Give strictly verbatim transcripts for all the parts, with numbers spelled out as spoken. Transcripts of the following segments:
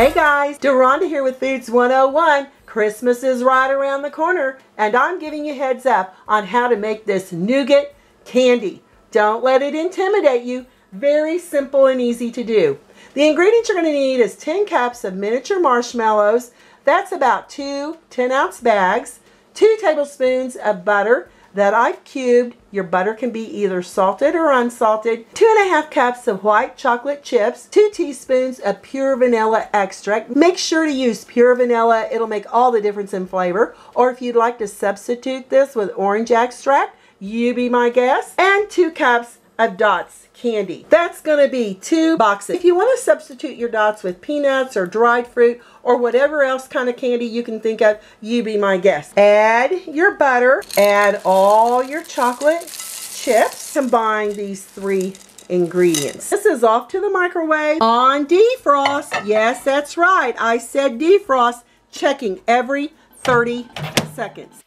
Hey guys, Deronda here with Foods one oh one. Christmas is right around the corner and I'm giving you a heads up on how to make this nougat candy. Don't let it intimidate you. Very simple and easy to do. The ingredients you're going to need is ten cups of miniature marshmallows. That's about two ten ounce bags, two tablespoons of butter that I've cubed. Your butter can be either salted or unsalted. Two and a half cups of white chocolate chips. Two teaspoons of pure vanilla extract. Make sure to use pure vanilla. It'll make all the difference in flavor. Or if you'd like to substitute this with orange extract, you be my guest. And two cups of Dots candy. That's going to be two boxes. If you want to substitute your Dots with peanuts or dried fruit or whatever else kind of candy you can think of, you be my guest. Add your butter, add all your chocolate chips, combine these three ingredients. This is off to the microwave on defrost. Yes, that's right. I said defrost, checking every thirty seconds.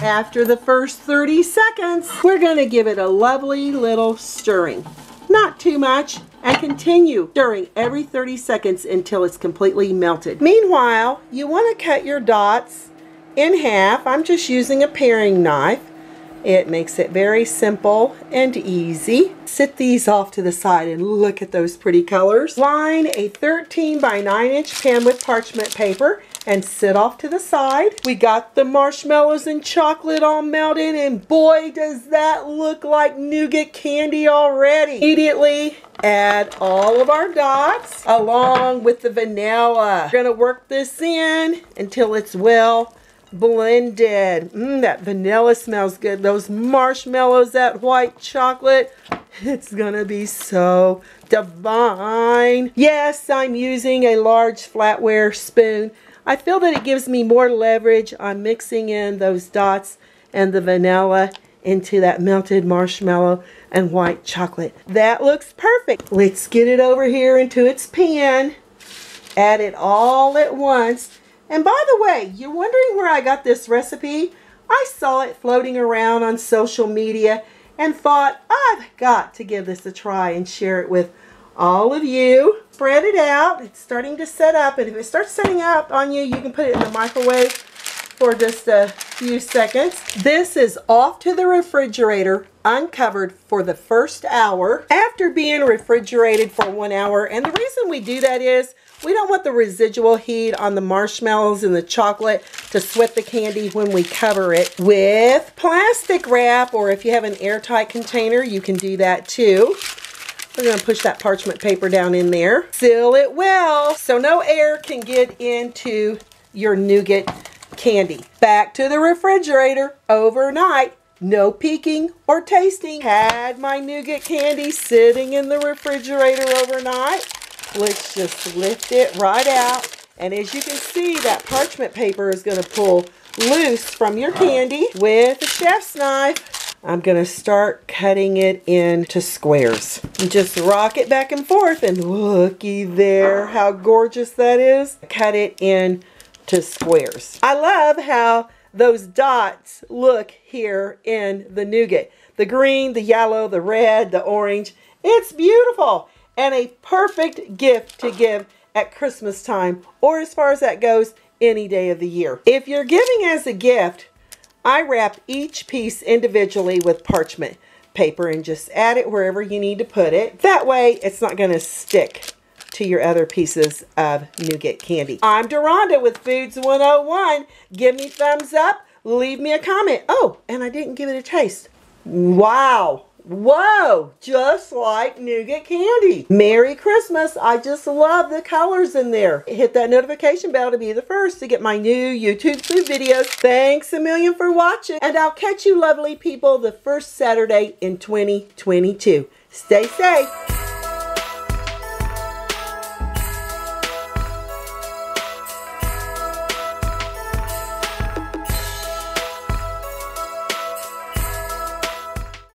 After the first thirty seconds, we're going to give it a lovely little stirring. Not too much, and continue stirring every thirty seconds until it's completely melted. Meanwhile, you want to cut your dots in half. I'm just using a paring knife. It makes it very simple and easy. Set these off to the side and look at those pretty colors. Line a thirteen by nine inch pan with parchment paper and sit off to the side. We got the marshmallows and chocolate all melted, and boy does that look like nougat candy already. Immediately add all of our dots along with the vanilla. We're gonna work this in until it's well blended. Mmm, that vanilla smells good. Those marshmallows, that white chocolate, it's gonna be so divine. Yes, I'm using a large flatware spoon. I feel that it gives me more leverage on mixing in those dots and the vanilla into that melted marshmallow and white chocolate. That looks perfect. Let's get it over here into its pan. Add it all at once. And by the way, you're wondering where I got this recipe? I saw it floating around on social media and thought, I've got to give this a try and share it with all of you. Spread it out. It's starting to set up. And if it starts setting up on you, you can put it in the microwave for just a few seconds. This is off to the refrigerator, uncovered, for the first hour. After being refrigerated for one hour, and the reason we do that is we don't want the residual heat on the marshmallows and the chocolate to sweat the candy when we cover it with plastic wrap, or if you have an airtight container, you can do that too. We're going to push that parchment paper down in there. Seal it well so no air can get into your nougat candy. Back to the refrigerator overnight. No peeking or tasting. Had my nougat candy sitting in the refrigerator overnight. Let's just lift it right out. And as you can see, that parchment paper is going to pull loose from your candy. With a chef's knife, I'm going to start cutting it into squares. You just rock it back and forth, and looky there, how gorgeous that is. Cut it into squares. I love how those dots look here in the nougat. The green, the yellow, the red, the orange. It's beautiful. And a perfect gift to give at Christmas time, or as far as that goes, any day of the year. If you're giving as a gift, I wrap each piece individually with parchment paper and just add it wherever you need to put it. That way, it's not going to stick to your other pieces of nougat candy. I'm Deronda with Foods one oh one. Give me thumbs up. Leave me a comment. Oh, and I didn't give it a taste. Wow. Whoa, just like nougat candy. Merry Christmas. I just love the colors in there. Hit that notification bell to be the first to get my new YouTube food videos. Thanks a million for watching, and I'll catch you lovely people the first Saturday in twenty twenty-two. Stay safe.